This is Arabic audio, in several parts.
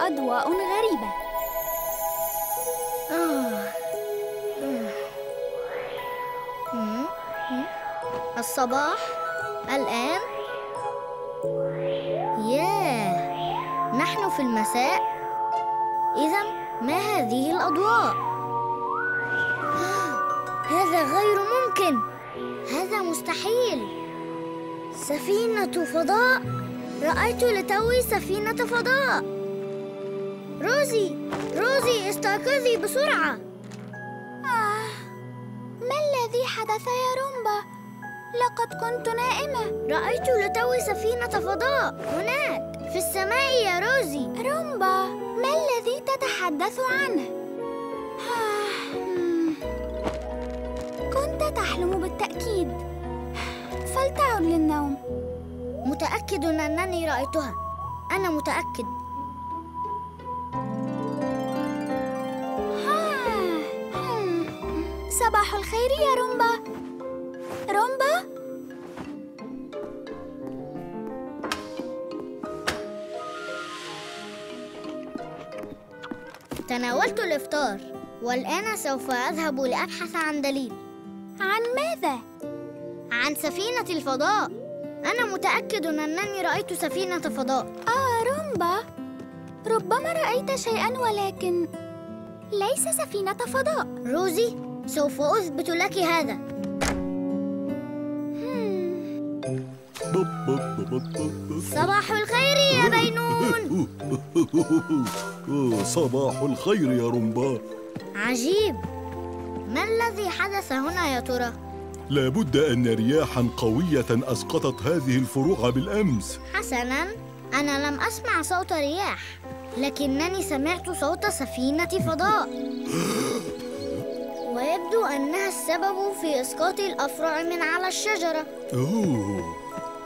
أضواء غريبة. الصباح الآن. ياه، نحن في المساء. إذا ما هذه الأضواء؟ هذا غير ممكن، هذا مستحيل. سفينة فضاء، رأيت لتوي سفينة فضاء. روزي، روزي استيقظي بسرعة. ما الذي حدث يا رومبا؟ لقد كنت نائمة. رأيت لتوي سفينة فضاء هناك في السماء يا روزي. رومبا، ما الذي تتحدث عنه؟ كنت تحلم بالتأكيد. فلتعد للنوم. متأكد أنني رأيتها، أنا متأكد. صباح الخير يا رومبا. رومبا؟ تناولت الإفطار، والآن سوف أذهب لأبحث عن دليل. عن ماذا؟ عن سفينة الفضاء. أنا متأكد أنني رأيت سفينة فضاء. رومبا، ربما رأيت شيئاً ولكن ليس سفينة فضاء. روزي، سوف أثبت لك هذا. صباح الخير يا بينون. صباح الخير يا رومبا. عجيب، ما الذي حدث هنا يا ترى؟ لابد أن رياحاً قوية أسقطت هذه الفروع بالأمس. حسناً، أنا لم أسمع صوت رياح، لكنني سمعت صوت سفينة فضاء. ويبدو أنها السبب في إسقاط الأفرع من على الشجرة.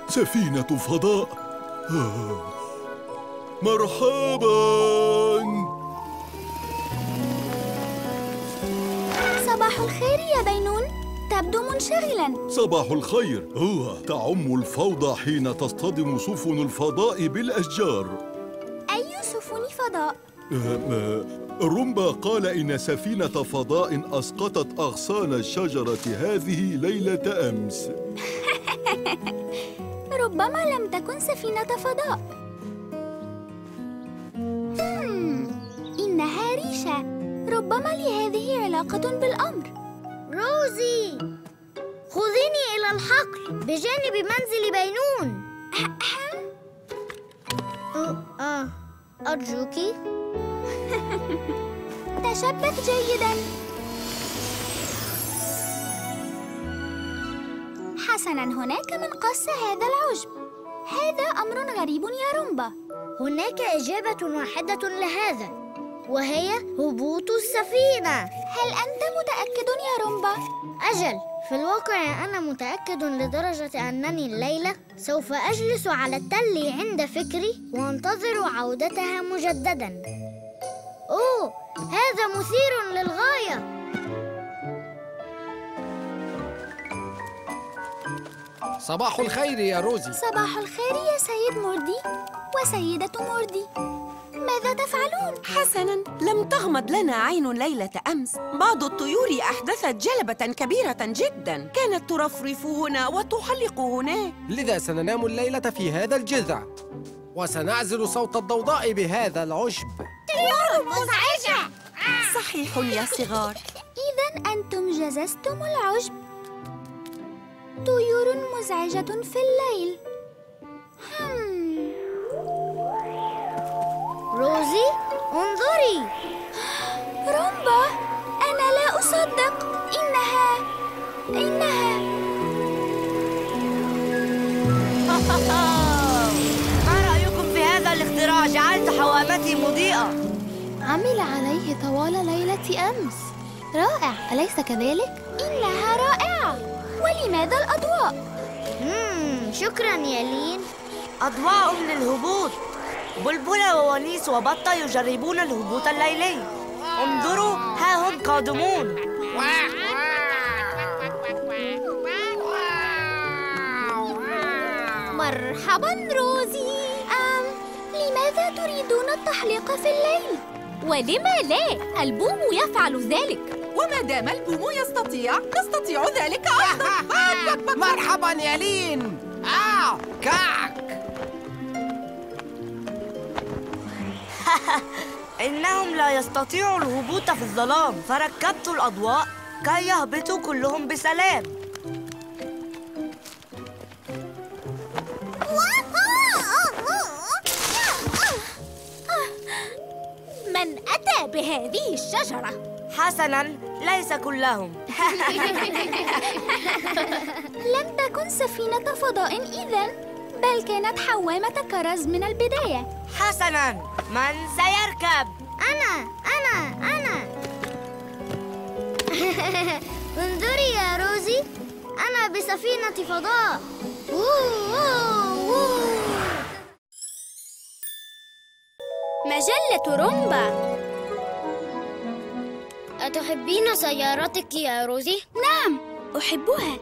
سفينة فضاء. مرحباً. صباح الخير يا بينون، تبدو منشغلاً. صباح الخير. تعم الفوضى حين تصطدم سفن الفضاء بالأشجار. أي سفن فضاء؟ رومبا قال إن سفينة فضاء أسقطت أغصان الشجرة هذه ليلة أمس. ربما لم تكن سفينة فضاء. إنها ريشة، ربما لهذه علاقة بالأمر. روزي، خذيني إلى الحقل بجانب منزل بينون. أرجوكِ. تشبث جيداً. حسناً، هناك من قص هذا العشب. هذا أمر غريب يا رومبا. هناك إجابة واحدة لهذا، وهي هبوط السفينة. هل أنت متأكد يا رومبا؟ أجل، في الواقع أنا متأكد لدرجة أنني الليلة سوف أجلس على التل عند فكري وأنتظر عودتها مجدداً. أوه، هذا مثير للغاية. صباح الخير يا روزي. صباح الخير يا سيد موردي وسيدة موردي. ماذا تفعلون؟ حسناً، لم تغمض لنا عين ليلة أمس. بعض الطيور أحدثت جلبة كبيرة جداً، كانت ترفرف هنا وتحلق هناك. لذا سننام الليلة في هذا الجذع، وسنعزل صوت الضوضاء بهذا العشب. طيور مزعجة. صحيح يا صغار. إذاً أنتم جززتم العشب. طيور مزعجة في الليل. روزي، انظري. رومبا، أنا لا أصدق. إنها ما رأيكم في هذا الاختراع؟ جعلت حوامتي مضيئة. عمل عليه طوال ليلة أمس. رائع، أليس كذلك؟ إنها رائعة. ولماذا الأضواء؟ شكراً يا لين. أضواء للهبوط. بلبلة وونيس وبطة يجربون الهبوط الليلي. انظروا، ها هم قادمون. مرحباً روزي. لماذا تريدون التحليق في الليل؟ ولما لا؟ البوم يفعل ذلك. وما دام البوم يستطيع، نستطيع ذلك أيضاً. مرحباً يا لين. كعك. إنهم لا يستطيعوا الهبوط في الظلام، فركبت الأضواء كي يهبطوا كلهم بسلام. من أتى بهذه الشجرة؟ حسناً، ليس كلهم. لم تكن سفينة فضاء إذن، بل كانت حوامة كرز من البداية. حسناً، من سيركب؟ أنا. انظري يا روزي، أنا بسفينة فضاء. مجلة رومبا. أتحبين سيارتك يا روزي؟ نعم، أحبها.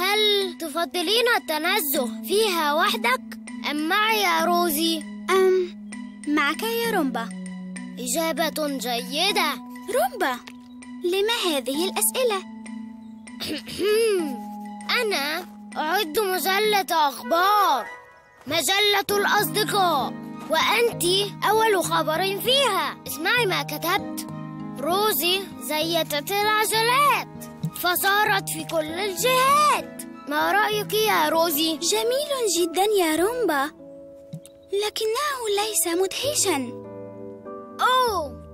هل تفضلين التنزه فيها وحدك أم معي يا روزي؟ معك يا رومبا. إجابة جيدة. رومبا، لما هذه الأسئلة؟ أنا أعد مجلة أخبار، مجلة الأصدقاء، وأنتِ أول خبر فيها. اسمعي ما كتبت. روزي زيتت العجلات فصارت في كل الجهات. ما رأيك يا روزي؟ جميل جدا يا رومبا، لكنه ليس مدهشا. أوه،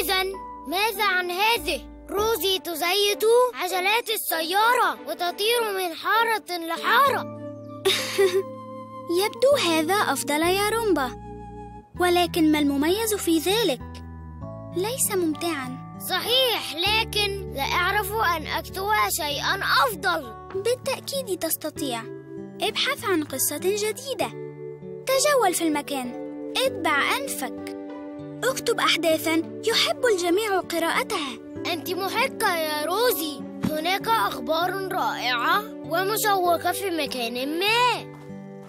إذا ماذا عن هذه؟ روزي تزيت عجلات السيارة وتطير من حارة لحارة. يبدو هذا أفضل يا رومبا، ولكن ما المميز في ذلك؟ ليس ممتعاً. صحيح، لكن لا أعرف أن أكتب شيئاً أفضل. بالتأكيد تستطيع. ابحث عن قصة جديدة. تجول في المكان، اتبع أنفك، اكتب أحداثاً يحب الجميع قراءتها. أنت محقة يا روزي، هناك أخبار رائعة ومشوقة في مكان ما،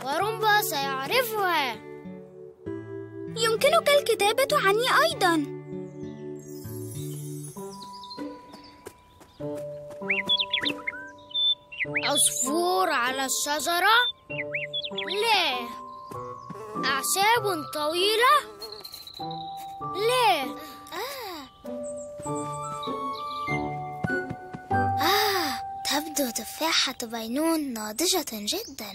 ورومبا سيعرفها. يمكنك الكتابة عني أيضاً. عصفور على الشجرة؟ لا. أعشاب طويلة؟ لا. تبدو تفاحة بينون ناضجة جدا.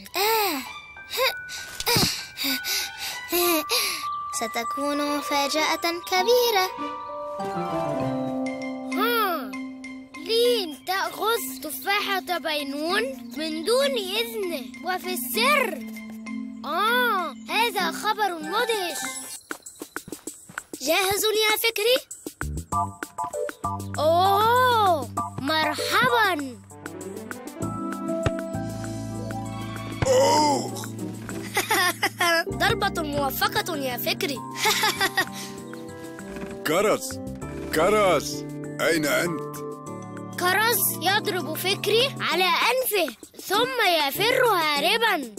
ستكون مفاجأة كبيرة. تأخذ تفاحة بينون من دون إذنه وفي السر. هذا خبر مدهش. جاهز يا فكري؟ مرحبا. ضربة موفقة يا فكري. كرز، أين أنت؟ كرز يضرب فكري على أنفه ثم يفر هارباً.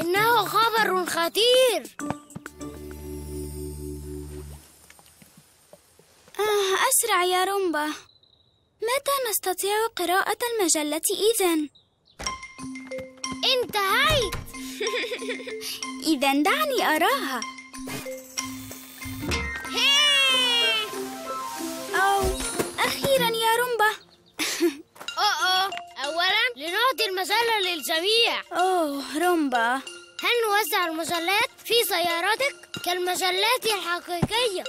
إنه خبر خطير. أسرع يا رومبا. متى نستطيع قراءة المجلة إذن؟ انتهيت. إذن دعني أراها. أخيراً يا رومبا. أولاً لنعطي المجلة للجميع. رومبا، هل نوزع المجلات في سيارتك كالمجلات الحقيقية؟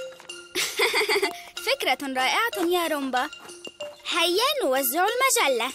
فكرة رائعة يا رومبا. هيا نوزع المجلة.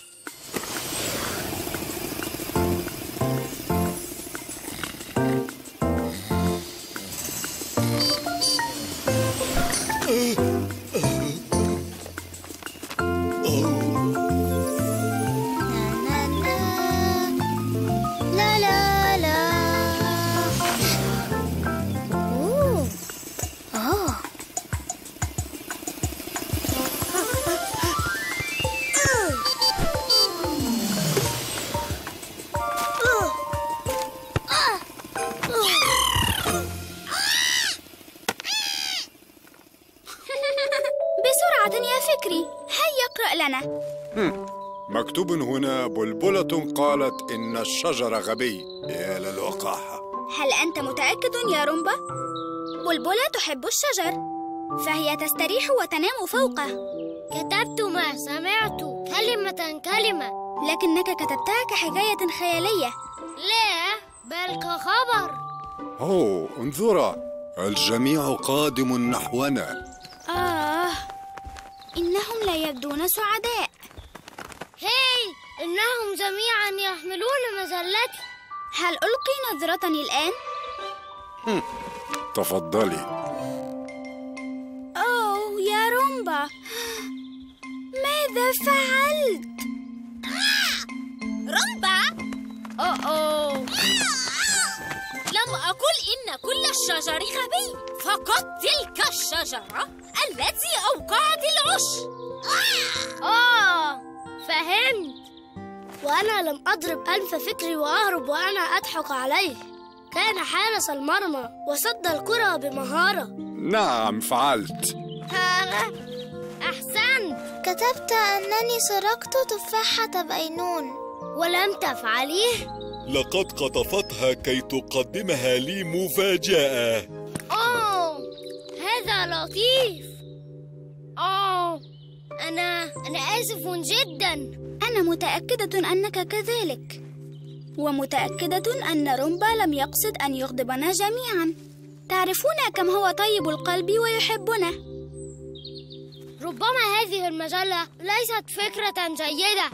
مكتوب هنا بلبلة قالت إن الشجر غبي. يا للوقاحة، هل أنت متأكد يا رومبا؟ بلبلة تحب الشجر، فهي تستريح وتنام فوقه. كتبت ما سمعت كلمة كلمة، لكنك كتبتها كحكاية خيالية. لا، بل كخبر. أوه، انظرا، الجميع قادم نحونا. إنهم لا يبدون سعداء. هاي، إنهم جميعا يحملون مجلتي. هل ألقي نظرة الآن؟ تفضلي. أوه يا رومبا، ماذا فعلت؟ رومبا؟ أوه، لم أقل إن كل الشجر غبي، فقط تلك الشجرة التي أوقعت العش. فهمت. وأنا لم أضرب أنف فكري وأهرب وأنا أضحك عليه. كان حارس المرمى وصد الكرة بمهارة. نعم، فعلت. أحسنت. كتبت أنني سرقت تفاحة بينون ولم تفعليه. لقد قطفتها كي تقدمها لي مفاجأة. هذا لطيف. أنا آسف جدا. أنا متأكدة أنك كذلك، ومتأكدة أن رومبا لم يقصد أن يغضبنا جميعا. تعرفون كم هو طيب القلب ويحبنا. ربما هذه المجلة ليست فكرة جيدة،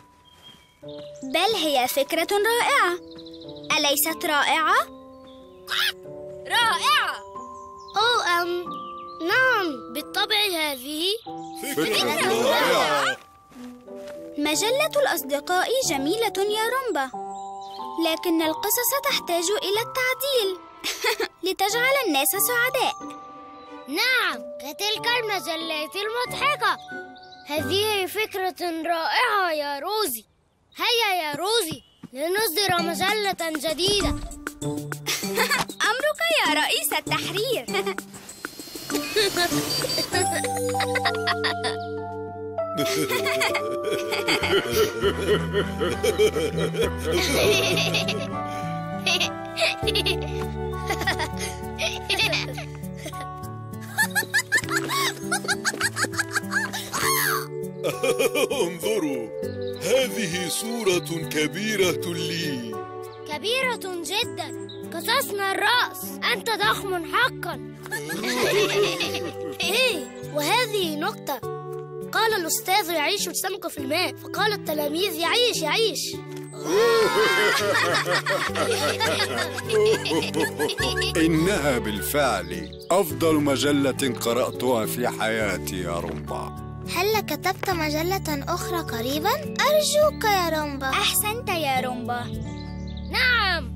بل هي فكرة رائعة. أليست رائعة؟ رائعة. نعم، بالطبع هذه فكرة رائعة. مجلة الأصدقاء جميلة يا رومبا، لكن القصص تحتاج إلى التعديل لتجعل الناس سعداء. نعم، كتلك المجلات المضحكة. هذه فكرة رائعة يا روزي. هيا يا روزي، لنصدر مجلة جديدة. أمرك يا رئيس التحرير. انظروا، هذه صورة كبيرة لي. كبيرة جدا، قصصنا الرأس. أنت ضخم حقا. وهذه نقطة. قال الأستاذ يعيش السمك في الماء، فقال التلاميذ يعيش يعيش. إنها بالفعل أفضل مجلة قرأتها في حياتي يا رومبا. هل كتبت مجلة أخرى قريباً؟ أرجوك يا رومبا. أحسنت يا رومبا. نعم،